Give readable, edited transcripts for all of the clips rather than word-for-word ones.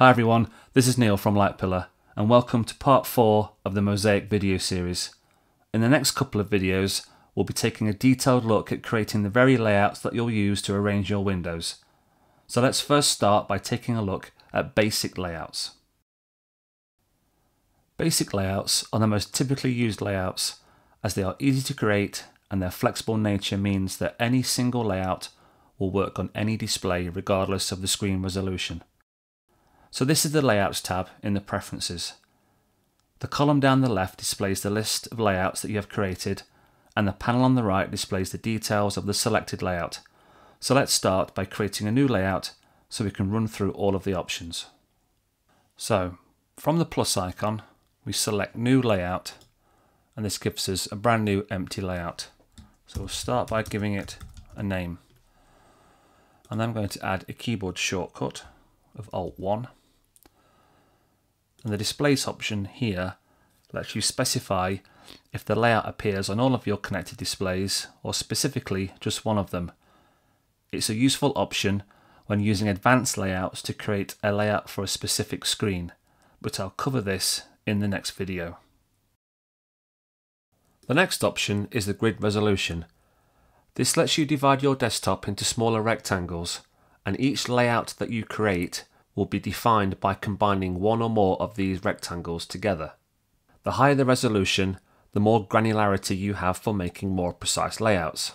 Hi everyone, this is Neil from Lightpillar and welcome to part 4 of the Mosaic video series. In the next couple of videos we'll be taking a detailed look at creating the very layouts that you'll use to arrange your windows. So let's first start by taking a look at basic layouts. Basic layouts are the most typically used layouts as they are easy to create and their flexible nature means that any single layout will work on any display regardless of the screen resolution. So this is the Layouts tab in the Preferences. The column down the left displays the list of layouts that you have created and the panel on the right displays the details of the selected layout. So let's start by creating a new layout so we can run through all of the options. So from the plus icon we select New Layout and this gives us a brand new empty layout. So we'll start by giving it a name and I'm going to add a keyboard shortcut of Alt-1. And the displays option here lets you specify if the layout appears on all of your connected displays or specifically just one of them. It's a useful option when using advanced layouts to create a layout for a specific screen, but I'll cover this in the next video. The next option is the grid resolution. This lets you divide your desktop into smaller rectangles and each layout that you create will be defined by combining one or more of these rectangles together. The higher the resolution, the more granularity you have for making more precise layouts.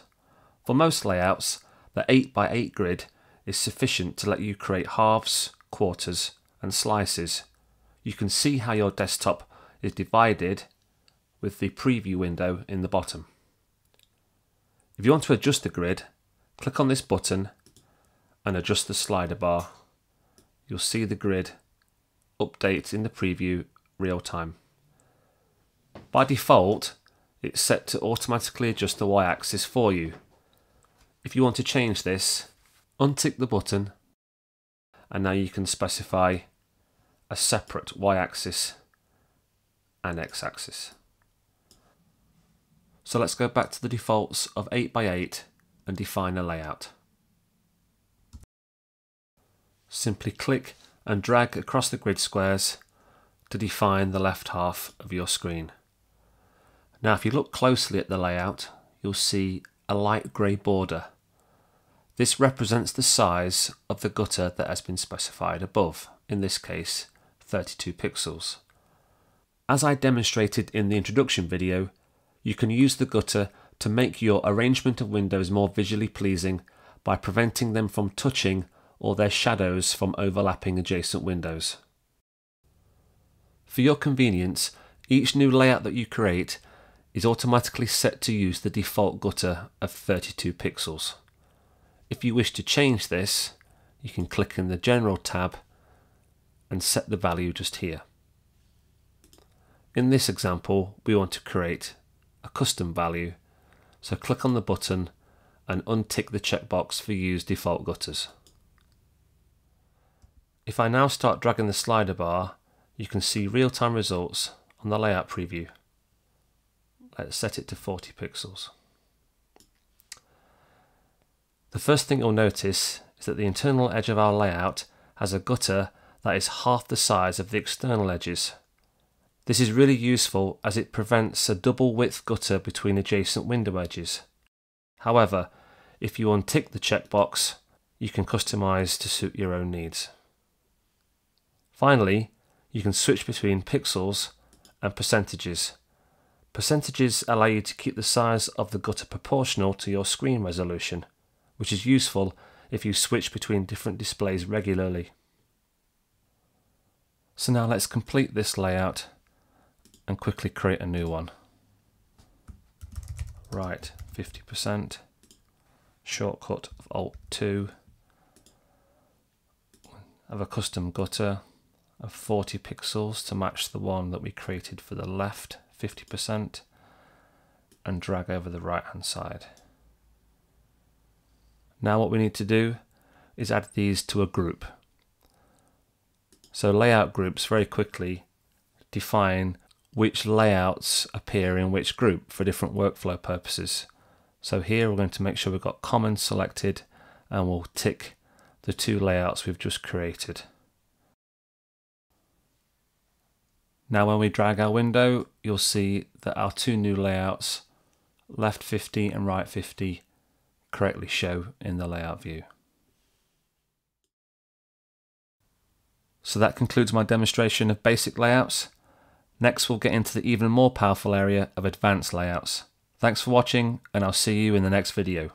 For most layouts, the 8x8 grid is sufficient to let you create halves, quarters, and slices. You can see how your desktop is divided with the preview window in the bottom. If you want to adjust the grid, click on this button and adjust the slider bar. You'll see the grid update in the preview real time. By default, it's set to automatically adjust the y-axis for you. If you want to change this, untick the button and now you can specify a separate y-axis and x-axis. So let's go back to the defaults of 8x8 and define a layout. Simply click and drag across the grid squares to define the left half of your screen. Now if you look closely at the layout, you'll see a light grey border. This represents the size of the gutter that has been specified above, in this case 32 pixels. As I demonstrated in the introduction video, you can use the gutter to make your arrangement of windows more visually pleasing by preventing them from touching or their shadows from overlapping adjacent windows. For your convenience, each new layout that you create is automatically set to use the default gutter of 32 pixels. If you wish to change this, you can click in the General tab and set the value just here. In this example, we want to create a custom value, so click on the button and untick the checkbox for Use Default Gutters. If I now start dragging the slider bar, you can see real-time results on the layout preview. Let's set it to 40 pixels. The first thing you'll notice is that the internal edge of our layout has a gutter that is half the size of the external edges. This is really useful as it prevents a double-width gutter between adjacent window edges. However, if you untick the checkbox, you can customize to suit your own needs. Finally, you can switch between pixels and percentages. Percentages allow you to keep the size of the gutter proportional to your screen resolution, which is useful if you switch between different displays regularly. So now let's complete this layout and quickly create a new one. Right, 50%, shortcut of Alt-2, have a custom gutter of 40 pixels to match the one that we created for the left 50% and drag over the right hand side. Now what we need to do is add these to a group. So layout groups very quickly define which layouts appear in which group for different workflow purposes. So here we're going to make sure we've got common selected and we'll tick the two layouts we've just created. Now when we drag our window, you'll see that our two new layouts, left 50 and right 50, correctly show in the layout view. So that concludes my demonstration of basic layouts. Next we'll get into the even more powerful area of advanced layouts. Thanks for watching, and I'll see you in the next video.